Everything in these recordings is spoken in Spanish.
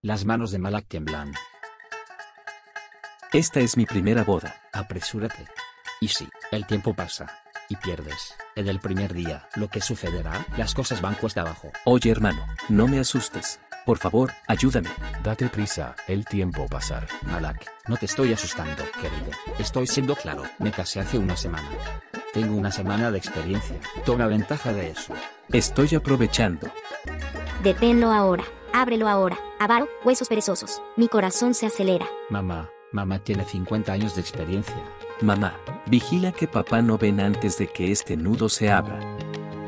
Las manos de Malak tiemblan. Esta es mi primera boda. Apresúrate. Y sí, el tiempo pasa. Y pierdes. En el primer día, lo que sucederá, las cosas van cuesta abajo. Oye hermano, no me asustes. Por favor, ayúdame. Date prisa, el tiempo pasará. Malak, no te estoy asustando, querido. Estoy siendo claro. Me casé hace una semana. Tengo una semana de experiencia. Toma ventaja de eso. Estoy aprovechando. Deténlo ahora. Ábrelo ahora. Avaro, huesos perezosos. Mi corazón se acelera. Mamá tiene 50 años de experiencia. Mamá, vigila que papá no ven antes de que este nudo se abra.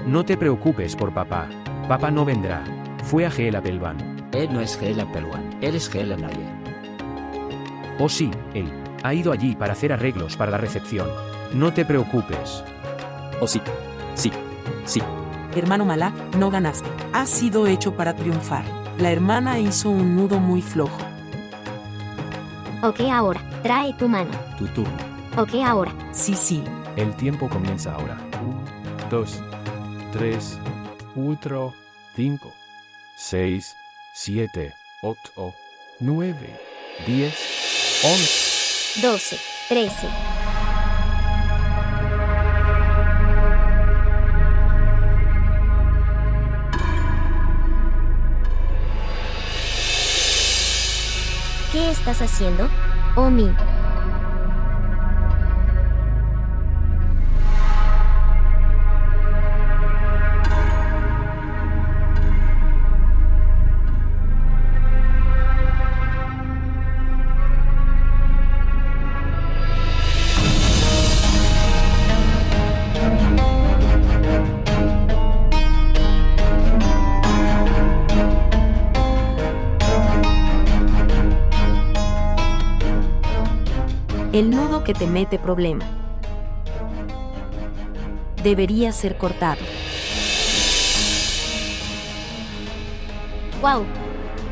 No te preocupes por papá. Papá no vendrá. Fue a Gela Belvan. Él no es Gela Belvan. Él es Gela Naye. Oh sí, él. Ha ido allí para hacer arreglos para la recepción. No te preocupes. Oh sí. Sí. Sí. Hermano Malak, no ganaste. Has sido hecho para triunfar. La hermana hizo un nudo muy flojo. Ok ahora, trae tu mano. Tu turno. Ok ahora. Sí, sí. El tiempo comienza ahora. 1, 2, 3, 4, 5, 6, 7, 8, 9, 10, 11, 12, 13. ¿Qué estás haciendo, Omi? El nudo que te mete problema debería ser cortado. ¡Wow!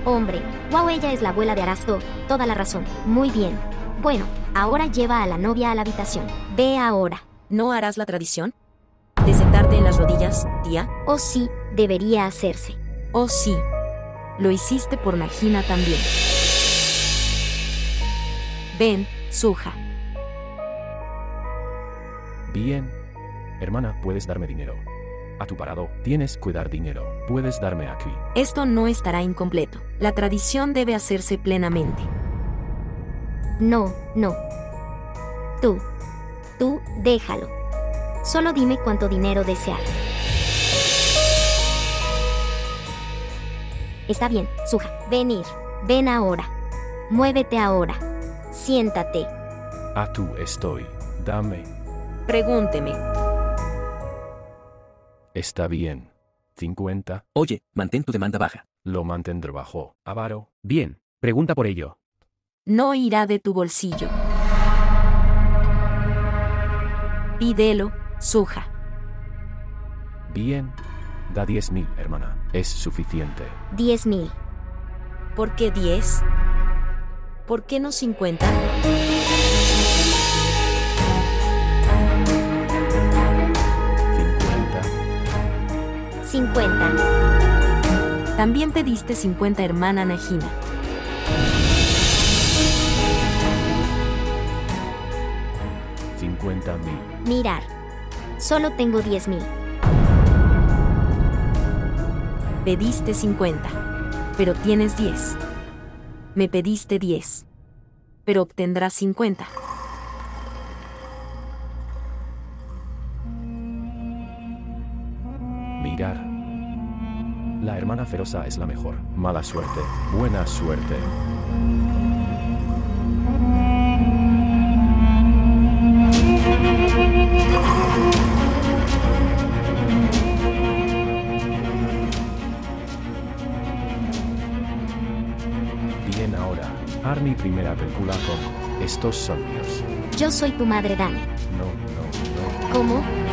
Hombre, wow, ella es la abuela de Arasto, toda la razón. Muy bien. Bueno, ahora lleva a la novia a la habitación. Ve ahora. ¿No harás la tradición? ¿De sentarte en las rodillas, tía? Oh sí, debería hacerse. Oh sí. Lo hiciste por Nagina también. Ven, Shuja. Bien. Hermana, puedes darme dinero. A tu parado, tienes que dar dinero. Puedes darme aquí. Esto no estará incompleto. La tradición debe hacerse plenamente. No, no. Tú, déjalo. Solo dime cuánto dinero deseas. Está bien, Shuja. Venir. Ven ahora. Muévete ahora. Siéntate. A tú estoy. Dame. Pregúnteme. Está bien. 50. Oye, mantén tu demanda baja. Lo mantendré bajo. Avaro. Bien. Pregunta por ello. No irá de tu bolsillo. Pídelo, Shuja. Bien. Da 10.000, hermana. Es suficiente. 10.000. ¿Por qué 10? ¿Por qué no 50? $50. También te diste 50, hermana Nagina. $50.000. Mirar. Solo tengo 10.000. Pediste 50, pero tienes 10. Me pediste 10, pero obtendrás 50. Mirar. La hermana Feroza es la mejor. Mala suerte. Buena suerte. Mi primera película con estos sonidos. Yo soy tu madre, Dani. No. ¿Cómo?